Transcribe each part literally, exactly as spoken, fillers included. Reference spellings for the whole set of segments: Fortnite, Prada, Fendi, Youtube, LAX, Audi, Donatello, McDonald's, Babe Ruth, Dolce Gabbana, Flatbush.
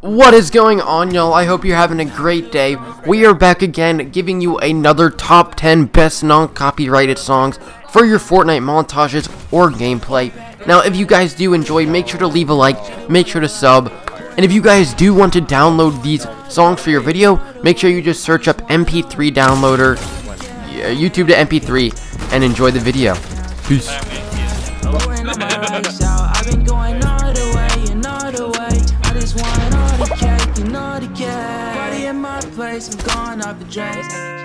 What is going on, y'all? I hope you're having a great day. We are back again, giving you another top ten best non-copyrighted songs for your Fortnite montages or gameplay. Now, if you guys do enjoy, make sure to leave a like, make sure to sub, and if you guys do want to download these songs for your video, make sure you just search up M P three downloader, YouTube to M P three, and enjoy the video. Peace. Party in my place, I'm gone off the dress.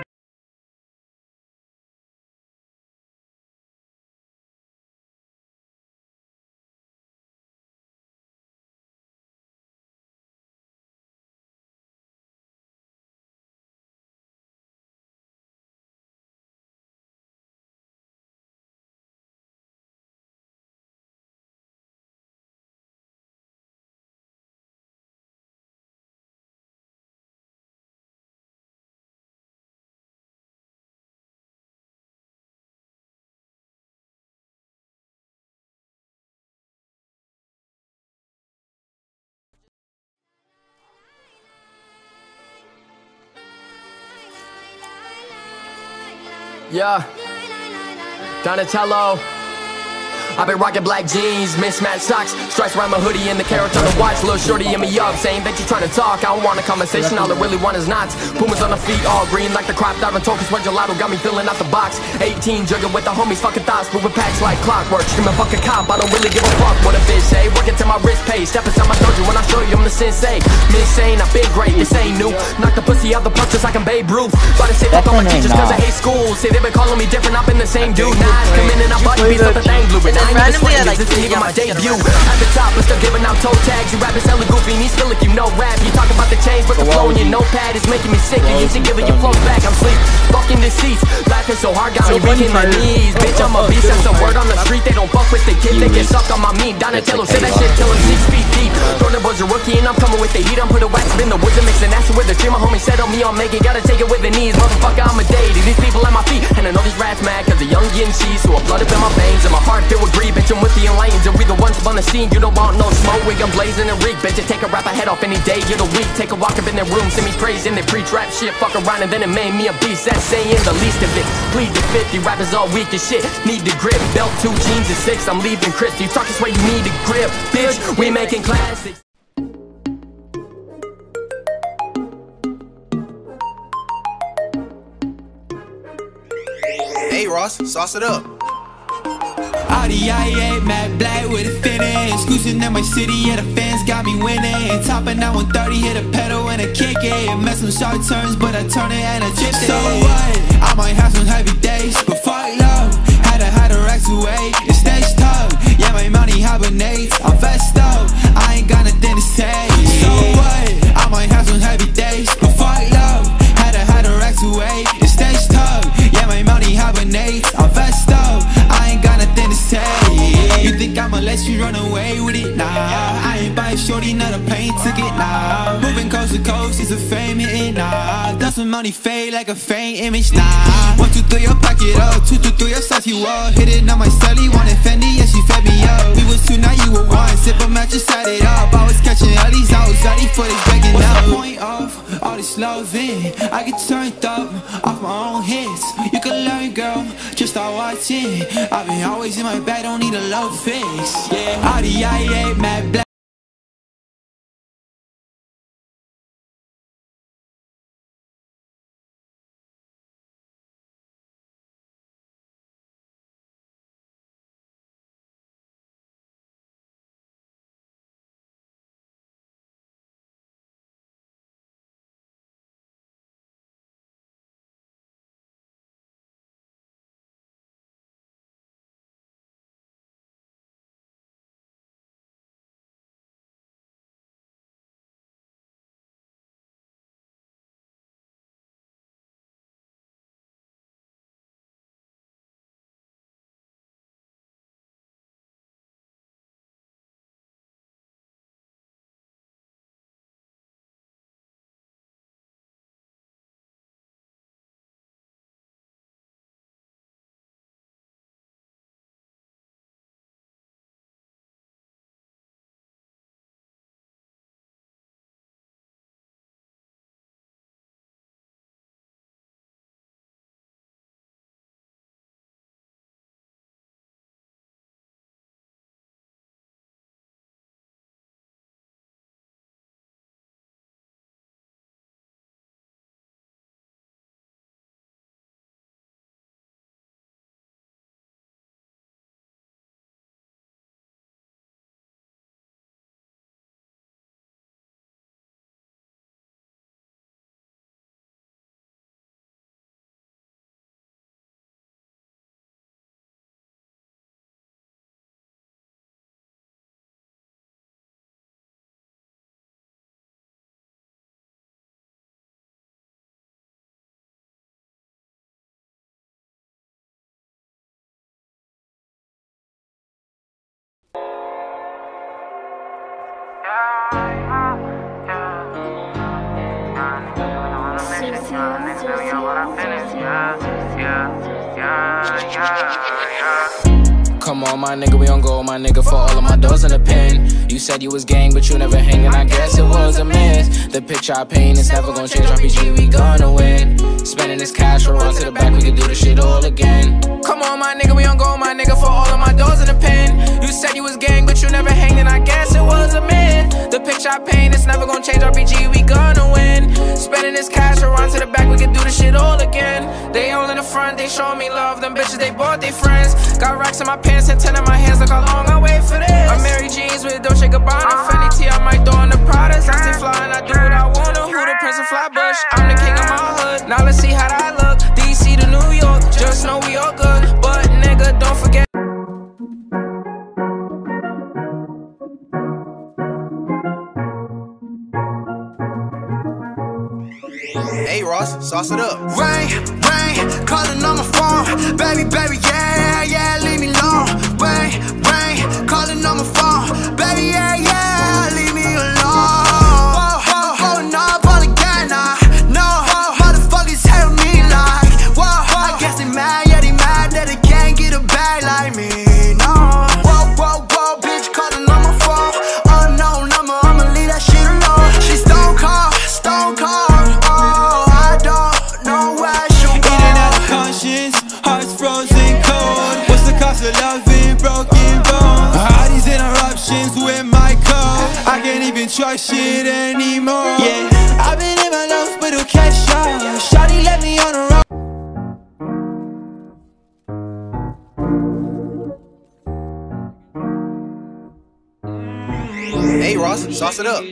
Yeah, Donatello. I've been rocking black jeans, mismatched socks, stripes around my hoodie and the carrots on the watch. Little shorty in me up, saying that you trying to talk. I don't want a conversation, all I really want is knots. Pumas on the feet, all green like the crop. Diving tokens, sweat gelato, got me filling out the box. eighteen, jugging with the homies, fucking thoughts, moving packs like clockwork. Screaming fuck a cop, I don't really give a fuck what a bitch say. Working till my wrist pay, step inside my dojo when I show you I'm the sensei. Miss ain't, I've been great, this ain't new. Knock the pussy out the punches like I'm Babe Ruth. About to say fuck all my teachers cause I hate school. Say they been calling me different, I've been the same dude. Nah, come in and I body beats up the thing blue. Randomly, I like to see my debut. At the top, I'm still giving out toe tags. You rappers hella goofy, and you feel like you know rap. You talk about the change, but the flow in your notepad is making me sick. And you should give it your flow back. I'm sleep, fucking deceased. Laughing so hard, got me breaking my knees. Bitch, I'm a beast. That's a word on the street. They don't fuck with the kid. They get sucked on my meat. Donatello said that shit till I'm six feet deep. Jordan was a rookie, and I'm coming with the heat. I'm put a wax in the woods and mixing acid with the tree. My homie said on me, I'll make it. Gotta take it with the knees. Motherfucker, I'm a deity. These people at my feet. And I know these rats mad, cause the young getting cheese. So I blood up in my veins, and my heart filled with greed. Bitch, I'm with the enlightened, and we the ones up on the scene. You don't want no smoke, we gon' blazing and reek. Bitch, I take a rapper head off any day, you're the weak. Take a walk up in their room, send me praise and they pre-trap shit. Fuck around and then it made me a beast, that's saying the least of it. Plead the fifty, rappers all weak as shit. Need the grip, belt two jeans and six, I'm leaving crisp. You talk this way, you need a grip, bitch, we making classics. Hey Ross, sauce it up. Audi I eight, matte black with a finish. Cruising in my city, yeah, the fans got me winning. Topping out one thirty, hit a pedal and a kick it. Mess some sharp turns, but I turn it and I chip it. So what? I might have some heavy days, but fuck love. Had to hide her X away, it stays tough. Yeah, my money hibernates, I'm vest up. I ain't got nothing to say. So what? I might have some heavy days, but fuck love. Had to hide her X away, it stays tough. Yeah, my money hibernates, I'm vest up. I ain't got nothing to say. You think I'ma let you run away with it? Nah, I ain't buy a shorty, not a plane ticket, nah. Moving coast to coast, she's a fame hitting, nah. Does some money fade like a faint image, nah. One, two, three, your pocket up. Two, two, three, your size, you up. Hit it on my celly, wanted Fendi, yeah, she fed me up. We was two, now you were one. Sip a match, just set it up. I was catching all these outs, ready for this breaking up. What's the point of all this loving? I get turned up off my own hits. You can learn, girl, just start watching. I've been always in my bed, don't need a love fix. Yeah, Audi I eight, matte black. Next time you wanna finish, yeah, yeah, yeah, yeah, yeah. Come on, my nigga, we on gold, my nigga, for all of my doors in the pen. You said you was gang, but you never hangin', I guess it was a miss. The picture I paint is never gonna change, R P G, we gonna win. Spending this cash, we're on to the back, we can do this shit all again. Come on, my nigga, we on gold, my nigga, for all of my doors in the pen. You said you was gang, but you never hangin', I guess it was a miss. The picture I paint is never gonna change, R P G, we gonna win. Spending this cash, we're on to the back, we can do this shit all again. They all in the front, they showing me love, them bitches, they bought their friends. Got racks in my pants and ten in my hands, look how long I wait for this. I'm Mary Jeans with Dolce Gabbana, uh-huh. Fendi T, I might throw on the Prada. I stay flying, I do what I wanna. Who the Prince of Flatbush? I'm the king of my hood. Now let's see how that look. D C to New York, just know we all good. But nigga, don't forget. Hey Ross, sauce it up. Rain, rain, calling on my phone. Baby, baby, yeah, yeah, leave me alone. Rain, rain, calling on my phone. Baby, yeah, yeah, leave me alone. Whoa, whoa, holding up all again, nah. No, motherfuckers hate on me like. Whoa, whoa, I guess they mad, yeah, they mad that they can't get a bag like me, no. Whoa, whoa, whoa, bitch, calling on my phone. Unknown number, I'ma leave that shit alone. She stone cold, stone cold. Trust shit anymore. Yeah, I've been in my lungs, but it'll catch up. Shawty let me on the road. Hey Ross, sauce it up.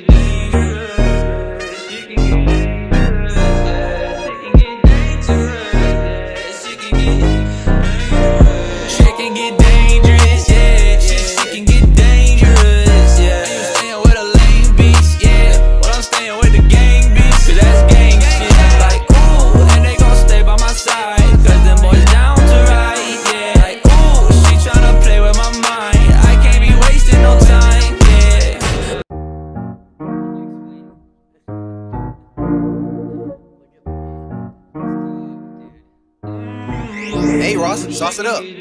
Hey Ross, sauce it up.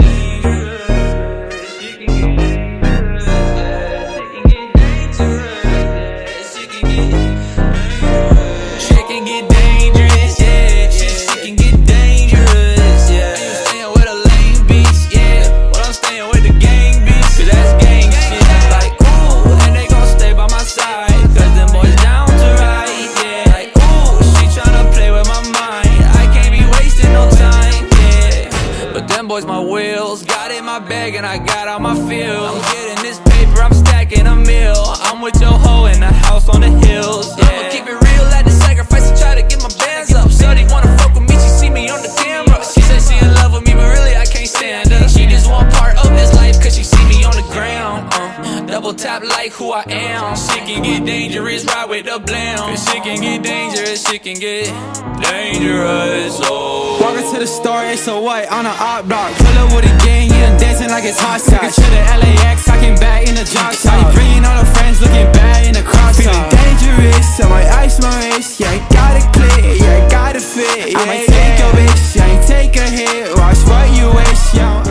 My wheels got in my bag and I got out my feels. I'm getting this paper, I'm stacking a meal. I'm with your hoe in the house on the hills. Yeah. I'ma keep it real at the sacrifice and try to get my bands up. Shorty wanna fuck with me, she see me on the camera. She said she in love with me, but really I can't stand her. She just want part of this life cause she see me on the ground. Uh, double tap like who I am. She can get dangerous, ride with the blam. Cause she can get dangerous, she can get dangerous. Oh. Walking to the store, it's so white on an op block. Pull up with a gang, yeah, I'm dancing like it's hot sauce. Took it to the L A X, I came back in the jock shop. I bringing all the friends, looking bad in the crop shop. Feeling dangerous, I might ice my wrist. Yeah, I gotta click, yeah, I gotta fit. Yeah, I might yeah, take yeah. your bitch, yeah, I ain't take a hit. Watch what you wish, yeah.